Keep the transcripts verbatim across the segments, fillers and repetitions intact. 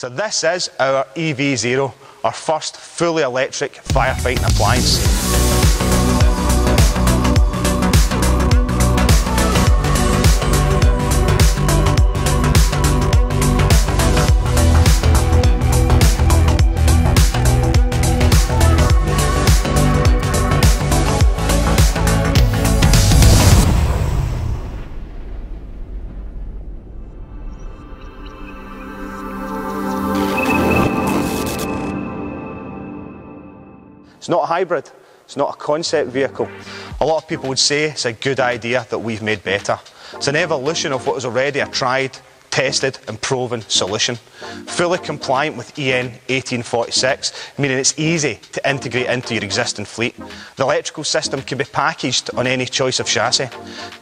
So this is our E V zero, our first fully electric firefighting appliance. It's not a hybrid, it's not a concept vehicle. A lot of people would say it's a good idea that we've made better. It's an evolution of what was already a tried, tested and proven solution. Fully compliant with E N eighteen forty-six, meaning it's easy to integrate into your existing fleet. The electrical system can be packaged on any choice of chassis.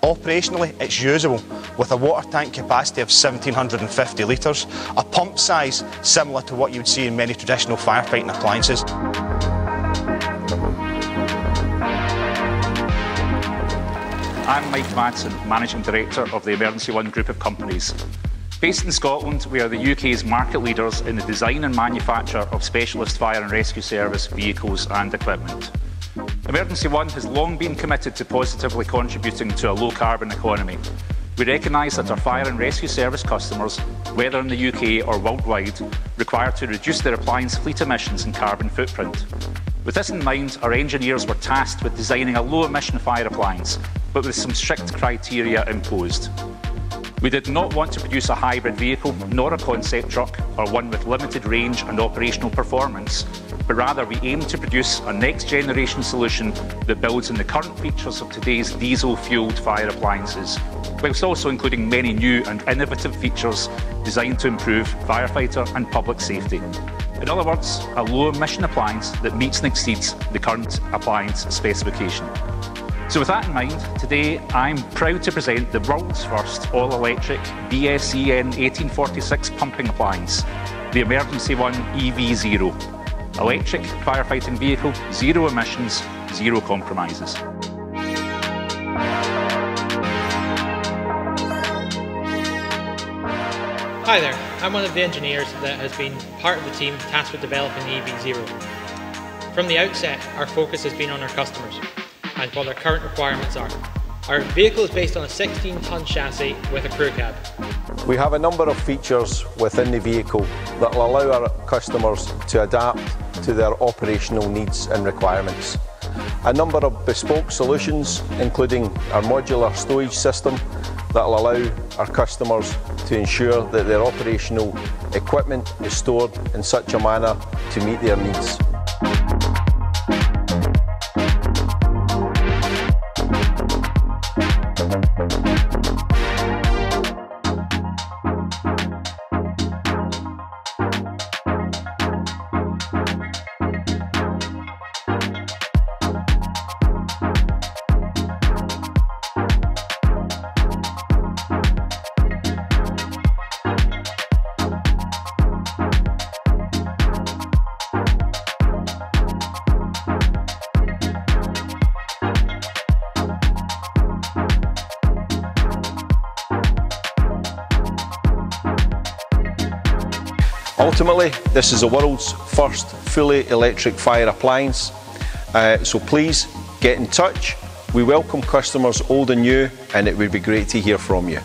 Operationally, it's usable with a water tank capacity of one thousand seven hundred fifty litres, a pump size similar to what you would see in many traditional firefighting appliances. I'm Mike Madsen, Managing Director of the Emergency One Group of Companies. Based in Scotland, we are the U K's market leaders in the design and manufacture of specialist fire and rescue service vehicles and equipment. Emergency One has long been committed to positively contributing to a low-carbon economy. We recognise that our fire and rescue service customers, whether in the U K or worldwide, require to reduce their appliance fleet emissions and carbon footprint. With this in mind, our engineers were tasked with designing a low-emission fire appliance, but with some strict criteria imposed. We did not want to produce a hybrid vehicle, nor a concept truck, or one with limited range and operational performance, but rather we aimed to produce a next-generation solution that builds on the current features of today's diesel-fuelled fire appliances, whilst also including many new and innovative features designed to improve firefighter and public safety. In other words, a low-emission appliance that meets and exceeds the current appliance specification. So with that in mind, today I'm proud to present the world's first all-electric B S E N eighteen forty-six pumping appliance, the Emergency One E V zero. Electric firefighting vehicle, zero emissions, zero compromises. Hi there, I'm one of the engineers that has been part of the team tasked with developing E V zero. From the outset, our focus has been on our customers and what their current requirements are. Our vehicle is based on a sixteen ton chassis with a crew cab. We have a number of features within the vehicle that will allow our customers to adapt to their operational needs and requirements. A number of bespoke solutions, including our modular stowage system, that will allow our customers to ensure that their operational equipment is stored in such a manner to meet their needs. Ultimately, this is the world's first fully electric fire appliance, uh, so please get in touch. We welcome customers old and new, and it would be great to hear from you.